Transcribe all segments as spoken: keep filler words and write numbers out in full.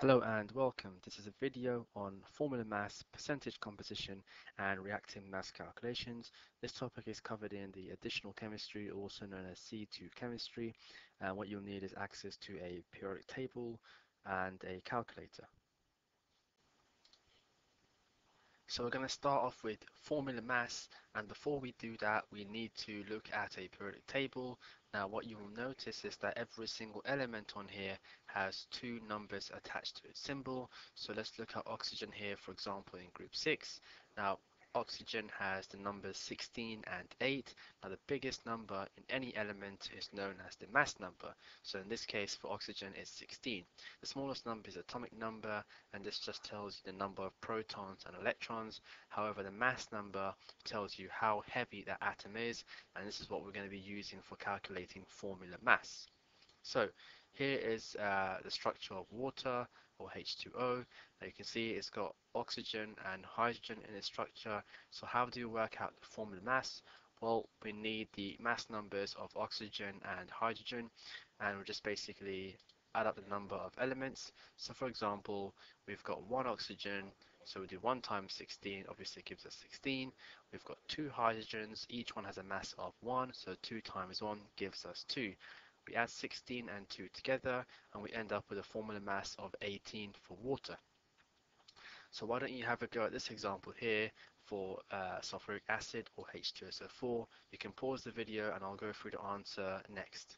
Hello and welcome. This is a video on formula mass, percentage composition and reactant mass calculations. This topic is covered in the additional chemistry, also known as C two chemistry, and what you'll need is access to a periodic table and a calculator. So we're going to start off with formula mass, and before we do that we need to look at a periodic table. Now what you will notice is that every single element on here has two numbers attached to its symbol. So let's look at oxygen here, for example, in group six. Now oxygen has the numbers sixteen and eight. Now the biggest number in any element is known as the mass number. So in this case for oxygen it's sixteen. The smallest number is atomic number, and this just tells you the number of protons and electrons. However, the mass number tells you how heavy that atom is, and this is what we're going to be using for calculating formula mass. So here is uh, the structure of water, or H two O. Now you can see it's got oxygen and hydrogen in its structure. So how do you work out the formula mass? Well, we need the mass numbers of oxygen and hydrogen, and we'll just basically add up the number of elements. So for example, we've got one oxygen, so we do one times sixteen, obviously gives us sixteen. We've got two hydrogens, each one has a mass of one, so two times one gives us two. We add sixteen and two together and we end up with a formula mass of eighteen for water. So why don't you have a go at this example here for uh, sulfuric acid, or H two S O four. You can pause the video and I'll go through the answer next.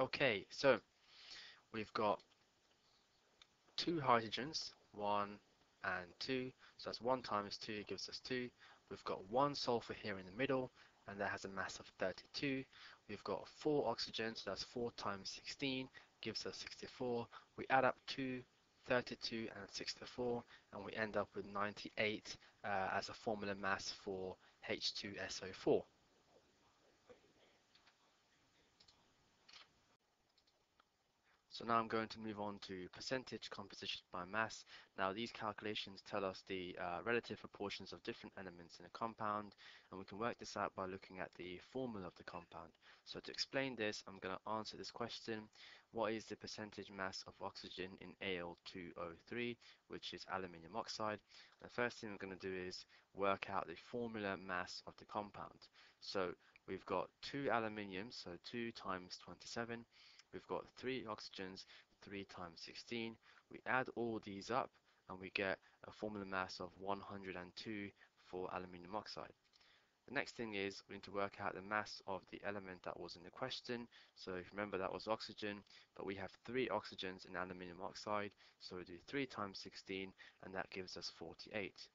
Okay, so we've got two hydrogens, one and two, so that's one times two gives us two. We've got one sulfur here in the middle, and that has a mass of thirty-two. We've got four oxygens, so that's four times sixteen, gives us sixty-four. We add up two, thirty-two and sixty-four, and we end up with ninety-eight uh, as a formula mass for H two S O four. So now I'm going to move on to percentage composition by mass. Now these calculations tell us the uh, relative proportions of different elements in a compound, and we can work this out by looking at the formula of the compound. So to explain this, I'm going to answer this question: what is the percentage mass of oxygen in A L two O three, which is aluminium oxide? The first thing we're going to do is work out the formula mass of the compound. So we've got two aluminiums, so two times twenty-seven. We've got three oxygens, three times sixteen. We add all these up and we get a formula mass of one hundred and two for aluminium oxide. The next thing is we need to work out the mass of the element that was in the question. So if you remember, that was oxygen, but we have three oxygens in aluminium oxide, so we do three times sixteen, and that gives us forty-eight.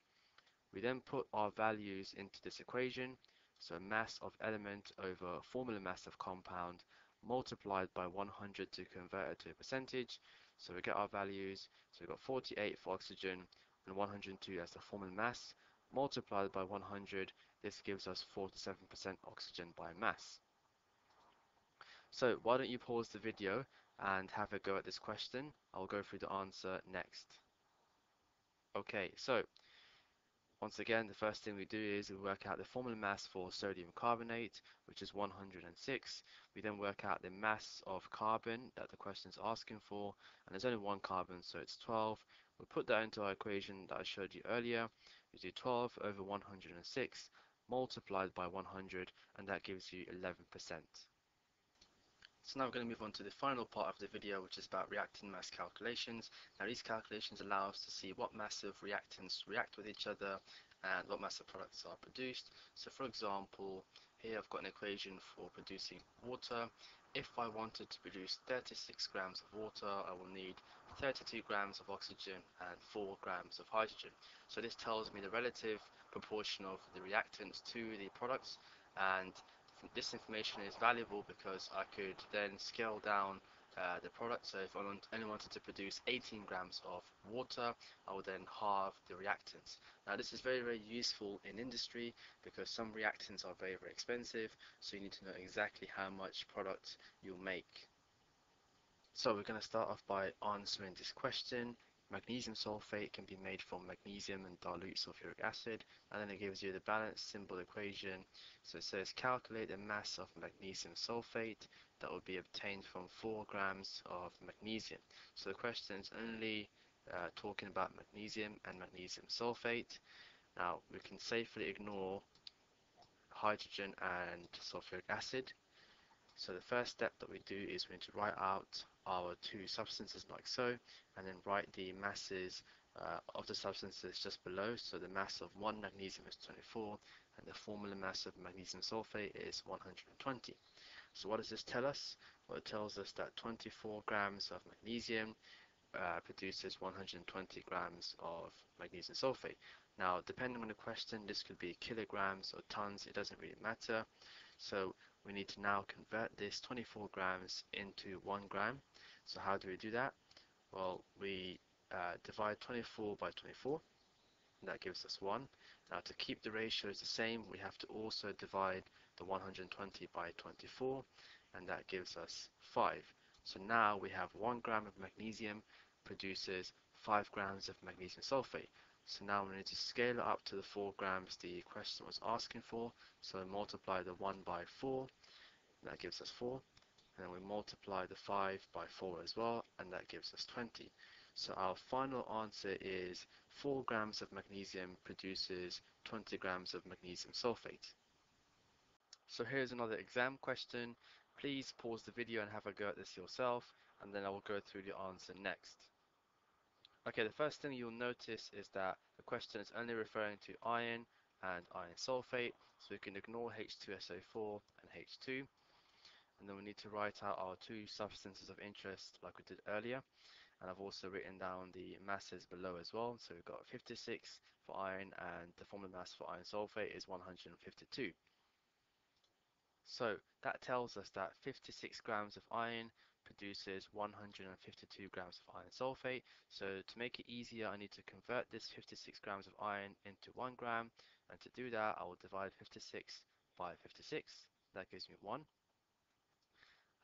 We then put our values into this equation, so mass of element over formula mass of compound multiplied by one hundred to convert it to a percentage. So we get our values, so we've got forty-eight for oxygen and one hundred and two as the formula mass, multiplied by one hundred. This gives us forty-seven percent oxygen by mass. So why don't you pause the video and have a go at this question. I'll go through the answer next. Okay, so once again, the first thing we do is we work out the formula mass for sodium carbonate, which is one hundred and six. We then work out the mass of carbon that the question is asking for, and there's only one carbon, so it's twelve. We put that into our equation that I showed you earlier. We do twelve over one hundred and six multiplied by one hundred, and that gives you eleven percent. So now we're going to move on to the final part of the video, which is about reactant mass calculations. Now these calculations allow us to see what mass of reactants react with each other and what mass of products are produced. So for example, here I've got an equation for producing water. If I wanted to produce thirty-six grams of water, I will need thirty-two grams of oxygen and four grams of hydrogen. So this tells me the relative proportion of the reactants to the products, and this information is valuable because I could then scale down uh, the product. So if I only wanted to produce eighteen grams of water, I would then halve the reactants. Now this is very very useful in industry because some reactants are very very expensive, so you need to know exactly how much product you'll make. So we're going to start off by answering this question. Magnesium sulfate can be made from magnesium and dilute sulfuric acid, and then it gives you the balanced symbol equation. So it says calculate the mass of magnesium sulfate that would be obtained from four grams of magnesium. So the question is only uh, talking about magnesium and magnesium sulfate. Now we can safely ignore hydrogen and sulfuric acid. So the first step that we do is we need to write out our two substances like so, and then write the masses uh, of the substances just below. So the mass of one magnesium is twenty-four, and the formula mass of magnesium sulfate is one hundred twenty. So what does this tell us? Well, it tells us that twenty-four grams of magnesium uh, produces one hundred twenty grams of magnesium sulfate. Now, depending on the question, this could be kilograms or tons, it doesn't really matter. So we need to now convert this twenty-four grams into one gram. So how do we do that? Well, we uh, divide twenty-four by twenty-four, and that gives us one. Now, to keep the ratios the same, we have to also divide the one hundred twenty by twenty-four, and that gives us five. So now we have one gram of magnesium produces five grams of magnesium sulfate. So now we need to scale it up to the four grams the question was asking for. So we multiply the one by four, and that gives us four. And then we multiply the five by four as well, and that gives us twenty. So our final answer is four grams of magnesium produces twenty grams of magnesium sulfate. So here's another exam question. Please pause the video and have a go at this yourself, and then I will go through the answer next. Okay, the first thing you'll notice is that the question is only referring to iron and iron sulfate, so we can ignore H two S O four and H two. And then we need to write out our two substances of interest like we did earlier. And I've also written down the masses below as well. So we've got fifty-six for iron, and the formula mass for iron sulfate is one hundred fifty-two. So that tells us that fifty-six grams of iron produces one hundred fifty-two grams of iron sulfate. So to make it easier, I need to convert this fifty-six grams of iron into one gram, and to do that I will divide fifty-six by fifty-six. That gives me one.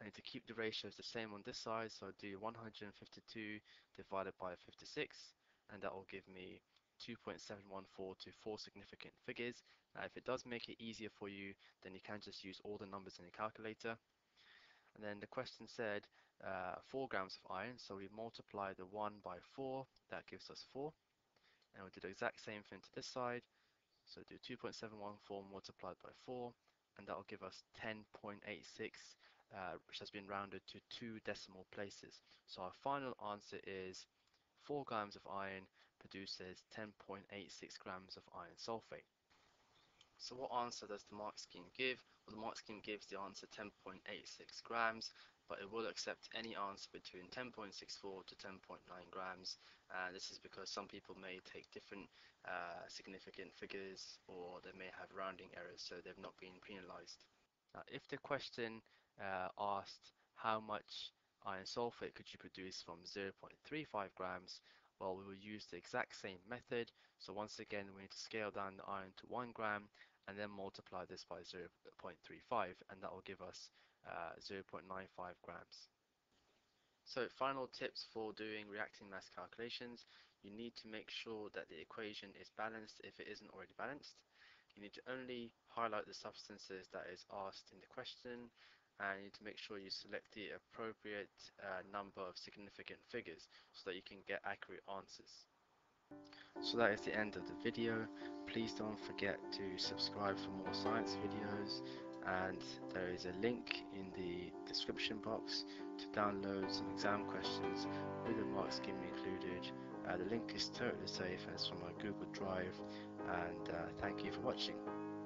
I need to keep the ratios the same on this side, so I do one hundred fifty-two divided by fifty-six, and that will give me two point seven one four to four significant figures. Now, if it does make it easier for you, then you can just use all the numbers in your calculator. And then the question said uh, four grams of iron, so we multiply the one by four, that gives us four. And we do the exact same thing to this side, so do two point seven one four multiplied by four, and that will give us ten point eight six, uh, which has been rounded to two decimal places. So our final answer is four grams of iron produces ten point eight six grams of iron sulfate. So what answer does the mark scheme give? Well, the mark scheme gives the answer ten point eight six grams, but it will accept any answer between ten point six four to ten point nine grams. And this is because some people may take different uh, significant figures, or they may have rounding errors, so they've not been penalized. Now, if the question uh, asked how much iron sulfate could you produce from zero point three five grams, well, we will use the exact same method. So once again, we need to scale down the iron to one gram and then multiply this by zero point three five, and that will give us uh, zero point nine five grams. So final tips for doing reacting mass calculations: you need to make sure that the equation is balanced if it isn't already balanced. You need to only highlight the substances that is asked in the question, and you need to make sure you select the appropriate uh, number of significant figures so that you can get accurate answers. So that is the end of the video. Please don't forget to subscribe for more science videos, and there is a link in the description box to download some exam questions with the mark scheme included. Uh, the link is totally safe and it's from my Google Drive, and uh, thank you for watching.